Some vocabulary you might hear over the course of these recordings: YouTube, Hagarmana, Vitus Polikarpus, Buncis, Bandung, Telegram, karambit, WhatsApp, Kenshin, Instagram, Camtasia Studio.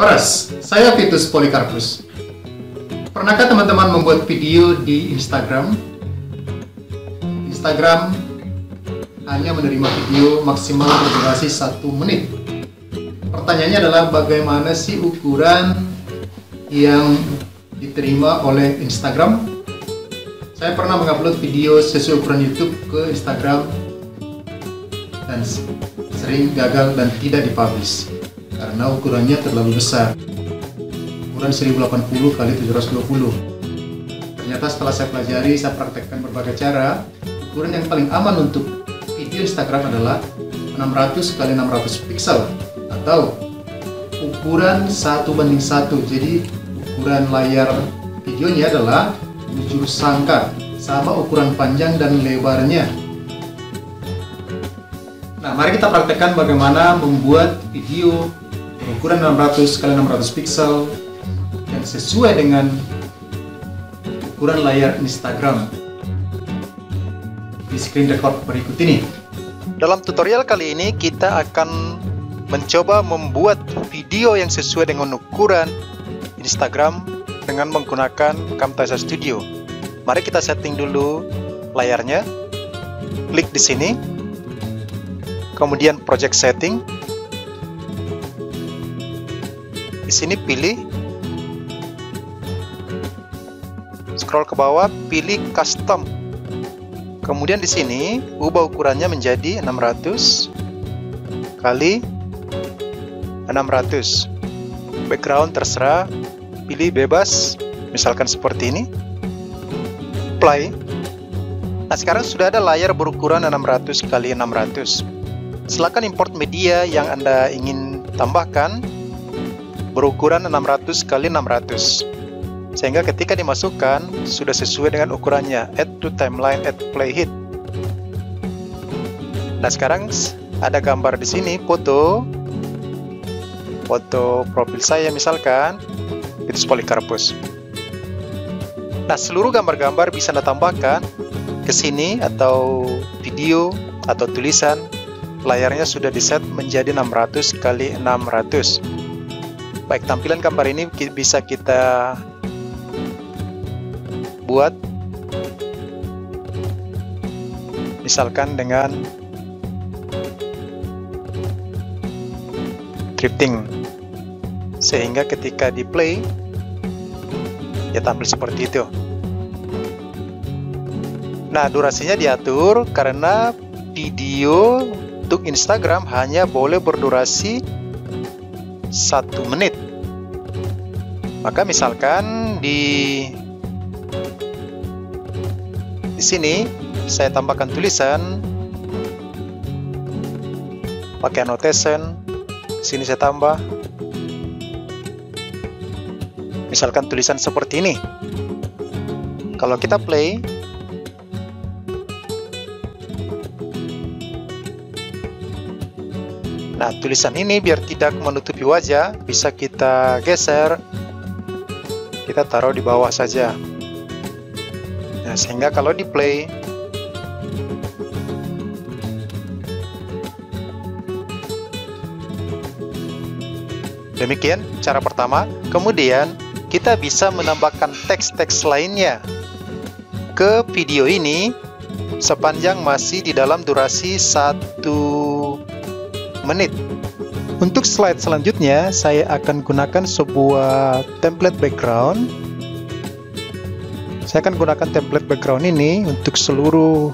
Horas, saya Vitus Polikarpus. Pernahkah teman-teman membuat video di Instagram? Instagram hanya menerima video maksimal berdurasi 1 menit. Pertanyaannya adalah bagaimana sih ukuran yang diterima oleh Instagram? Saya pernah mengupload video sesuai ukuran YouTube ke Instagram dan sering gagal dan tidak dipublish karena ukurannya terlalu besar, ukuran 1080 x 720. Ternyata setelah saya pelajari, saya praktekkan berbagai cara, ukuran yang paling aman untuk video Instagram adalah 600 x 600 pixel atau ukuran 1:1. Jadi ukuran layar videonya adalah 7 sangkar, sama ukuran panjang dan lebarnya. Nah, mari kita praktekkan bagaimana membuat video berukuran 600 x 600 pixel yang sesuai dengan ukuran layar Instagram di screen record berikut ini. Dalam tutorial kali ini kita akan mencoba membuat video yang sesuai dengan ukuran Instagram dengan menggunakan Camtasia Studio. Mari kita setting dulu layarnya. Klik di sini. Kemudian project setting. Di sini pilih, scroll ke bawah, pilih custom. Kemudian di sini ubah ukurannya menjadi 600 x 600. Background terserah, pilih bebas, misalkan seperti ini. Apply. Nah, sekarang sudah ada layar berukuran 600 x 600. Silakan import media yang Anda ingin tambahkan berukuran 600 x 600 sehingga ketika dimasukkan sudah sesuai dengan ukurannya. Add to timeline, add playhead. Nah, sekarang ada gambar di sini, foto profil saya misalkan Vitus Polikarpus. Nah, seluruh gambar-gambar bisa Anda tambahkan ke sini, atau video atau tulisan. Layarnya sudah diset menjadi 600 x 600. Baik, tampilan gambar ini bisa kita buat misalkan dengan drifting, sehingga ketika di play ya tampil seperti itu. Nah, durasinya diatur karena video untuk Instagram hanya boleh berdurasi 1 menit. Maka misalkan di sini saya tambahkan tulisan pakai annotation. Sini saya tambah misalkan tulisan seperti ini. Kalau kita play, nah, tulisan ini biar tidak menutupi wajah, bisa kita geser, kita taruh di bawah saja. Nah, sehingga kalau di play, demikian cara pertama. Kemudian kita bisa menambahkan teks-teks lainnya ke video ini sepanjang masih di dalam durasi 1 menit. Untuk slide selanjutnya saya akan gunakan sebuah template background. Saya akan gunakan template background ini untuk seluruh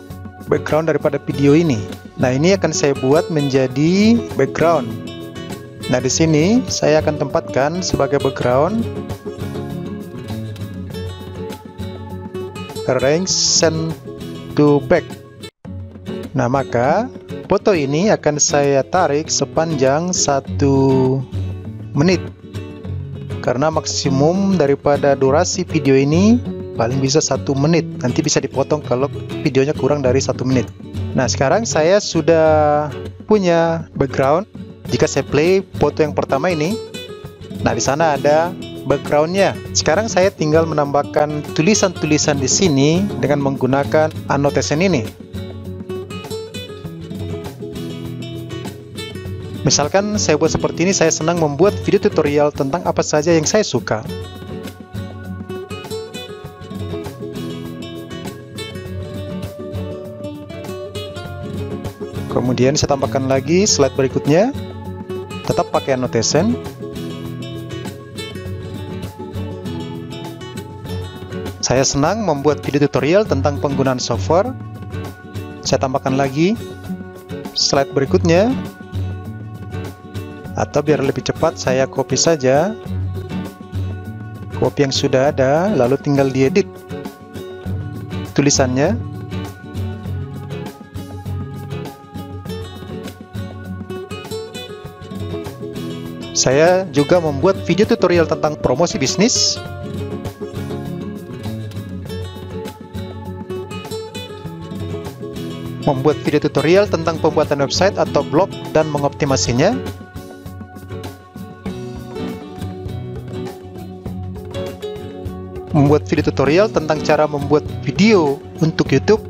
background daripada video ini. Nah, ini akan saya buat menjadi background. Nah, di sini saya akan tempatkan sebagai background arrange send to back. Nah, maka foto ini akan saya tarik sepanjang 1 menit karena maksimum daripada durasi video ini paling bisa 1 menit. Nanti bisa dipotong kalau videonya kurang dari 1 menit. Nah, sekarang saya sudah punya background. Jika saya play foto yang pertama ini, nah di sana ada backgroundnya. Sekarang saya tinggal menambahkan tulisan-tulisan di sini dengan menggunakan annotation ini. Misalkan saya buat seperti ini, saya senang membuat video tutorial tentang apa saja yang saya suka. Kemudian saya tambahkan lagi slide berikutnya, tetap pakai annotation. Saya senang membuat video tutorial tentang penggunaan software. Saya tambahkan lagi slide berikutnya. Atau biar lebih cepat, saya copy saja. Copy yang sudah ada, lalu tinggal diedit tulisannya. Saya juga membuat video tutorial tentang promosi bisnis. Membuat video tutorial tentang pembuatan website atau blog dan mengoptimasinya. Membuat video tutorial tentang cara membuat video untuk YouTube.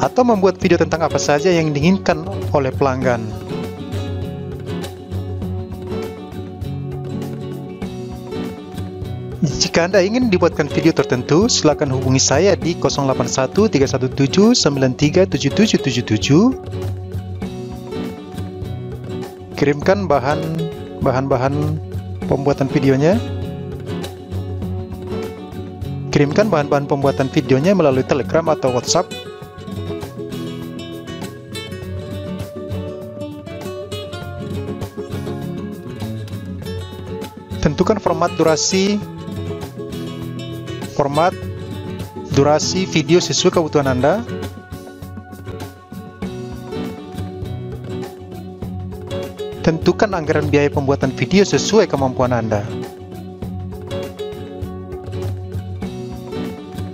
Atau membuat video tentang apa saja yang diinginkan oleh pelanggan. Jika Anda ingin dibuatkan video tertentu, silakan hubungi saya di 081-317-937777. Kirimkan bahan-bahan pembuatan videonya. Kirimkan bahan-bahan pembuatan videonya melalui Telegram atau WhatsApp. Tentukan format durasi video sesuai kebutuhan Anda. Tentukan anggaran biaya pembuatan video sesuai kemampuan Anda.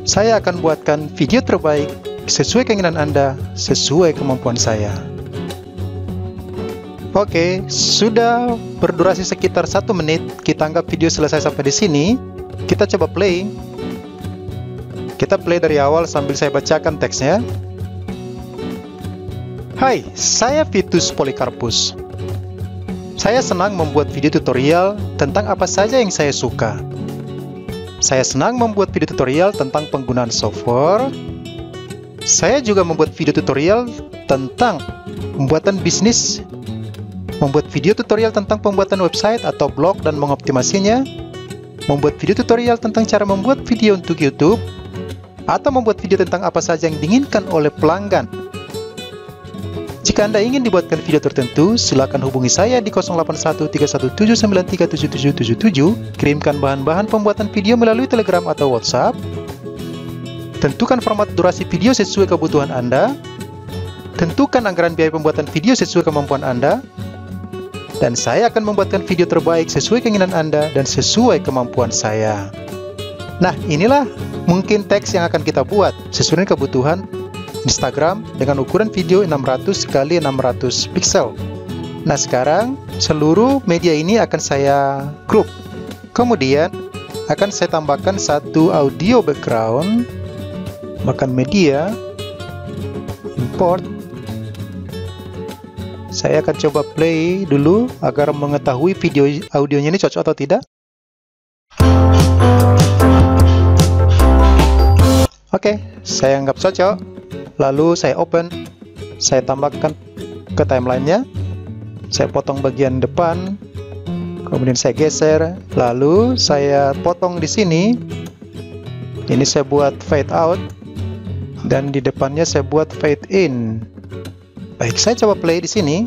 Saya akan buatkan video terbaik sesuai keinginan Anda, sesuai kemampuan saya. Oke, sudah berdurasi sekitar 1 menit. Kita anggap video selesai sampai di sini. Kita coba play. Kita play dari awal sambil saya bacakan teksnya. Hai, saya Vitus Polikarpus. Saya senang membuat video tutorial tentang apa saja yang saya suka. Saya senang membuat video tutorial tentang penggunaan software. Saya juga membuat video tutorial tentang pembuatan bisnis. Membuat video tutorial tentang pembuatan website atau blog dan mengoptimasinya. Membuat video tutorial tentang cara membuat video untuk YouTube. Atau membuat video tentang apa saja yang diinginkan oleh pelanggan. Jika Anda ingin dibuatkan video tertentu, silakan hubungi saya di 081-317-937777. Kirimkan bahan-bahan pembuatan video melalui Telegram atau WhatsApp. Tentukan format durasi video sesuai kebutuhan Anda. Tentukan anggaran biaya pembuatan video sesuai kemampuan Anda. Dan saya akan membuatkan video terbaik sesuai keinginan Anda dan sesuai kemampuan saya. Nah, inilah mungkin teks yang akan kita buat sesuai kebutuhan Instagram dengan ukuran video 600x600 pixel. Nah, sekarang seluruh media ini akan saya grup. Kemudian akan saya tambahkan satu audio background, bahkan media, import. Saya akan coba play dulu agar mengetahui video audionya ini cocok atau tidak. Oke, saya anggap cocok. Lalu saya open. Saya tambahkan ke timelinenya. Saya potong bagian depan. Kemudian saya geser. Lalu saya potong di sini. Ini saya buat fade out. Dan di depannya saya buat fade in. Baik, saya coba play di sini.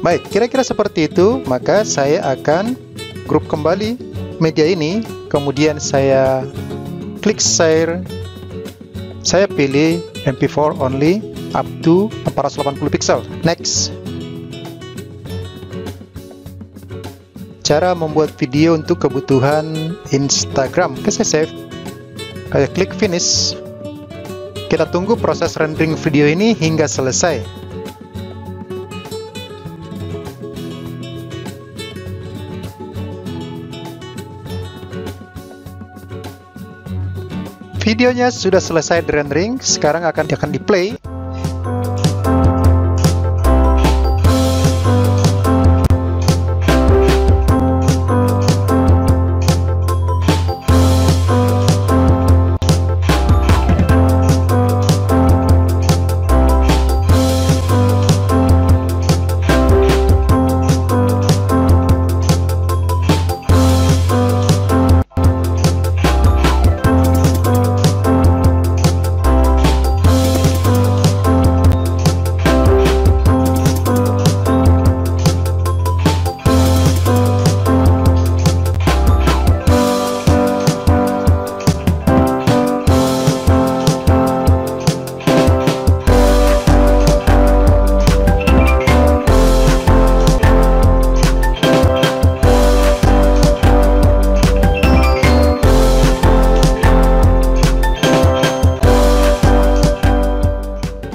Baik, kira-kira seperti itu. Maka saya akan grup kembali media ini, kemudian saya klik share. Saya pilih MP4 only up to 480 pixel. Next. Cara membuat video untuk kebutuhan Instagram. Oke, saya save. Saya klik finish. Kita tunggu proses rendering video ini hingga selesai. Videonya sudah selesai di rendering, sekarang akan di play.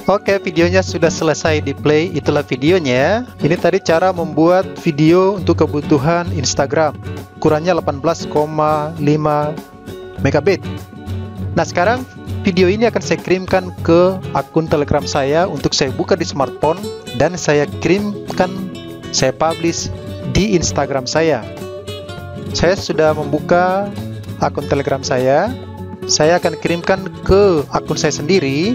Oke, videonya sudah selesai di play. Itulah videonya. Ini tadi cara membuat video untuk kebutuhan Instagram. Ukurannya 18,5 MB. Nah, sekarang video ini akan saya kirimkan ke akun Telegram saya untuk saya buka di smartphone dan saya kirimkan, saya publish di Instagram saya. Saya sudah membuka akun Telegram saya. Saya akan kirimkan ke akun saya sendiri.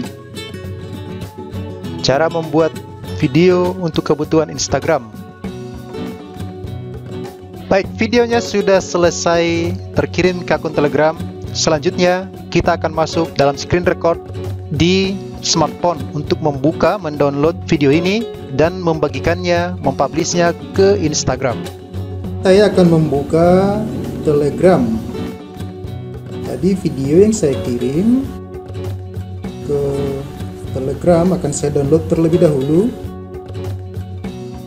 Cara membuat video untuk kebutuhan Instagram. Baik, videonya sudah selesai terkirim ke akun Telegram. Selanjutnya, kita akan masuk dalam screen record di smartphone untuk membuka, mendownload video ini dan membagikannya, mempublishnya ke Instagram. Saya akan membuka Telegram. Jadi video yang saya kirim ke Telegram akan saya download terlebih dahulu.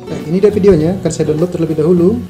Nah, ini dia videonya, akan saya download terlebih dahulu.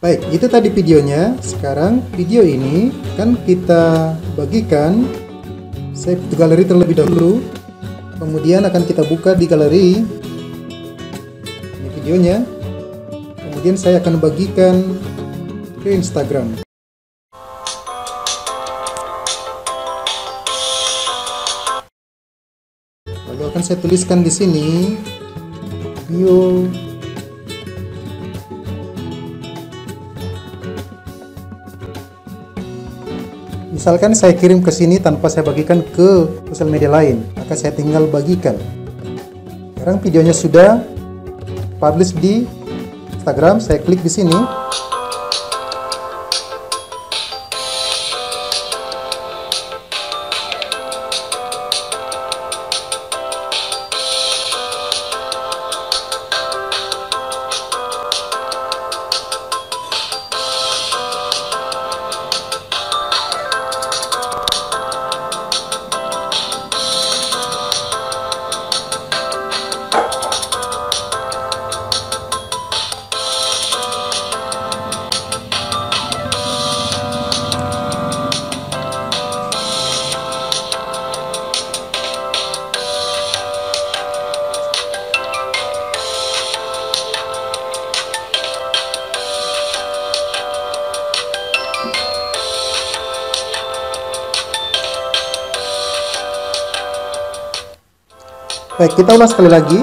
Baik, itu tadi videonya. Sekarang video ini kan kita bagikan. Save to galeri terlebih dahulu. Kemudian akan kita buka di galeri. Ini videonya. Kemudian saya akan bagikan ke Instagram. Lalu akan saya tuliskan di sini video . Misalkan saya kirim ke sini tanpa saya bagikan ke sosial media lain, maka saya tinggal bagikan. Sekarang videonya sudah publish di Instagram, saya klik di sini. Baik, kita ulas sekali lagi.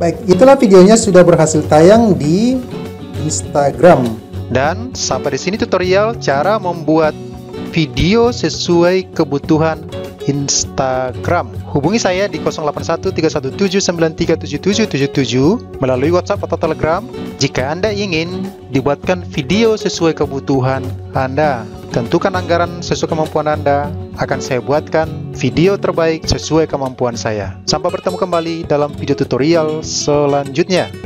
Baik, itulah videonya sudah berhasil tayang di Instagram. Dan sampai di sini tutorial cara membuat video sesuai kebutuhan Instagram. Hubungi saya di 081317937777 melalui WhatsApp atau Telegram jika Anda ingin dibuatkan video sesuai kebutuhan Anda. Tentukan anggaran sesuai kemampuan Anda, akan saya buatkan video terbaik sesuai kemampuan saya. Sampai bertemu kembali dalam video tutorial selanjutnya.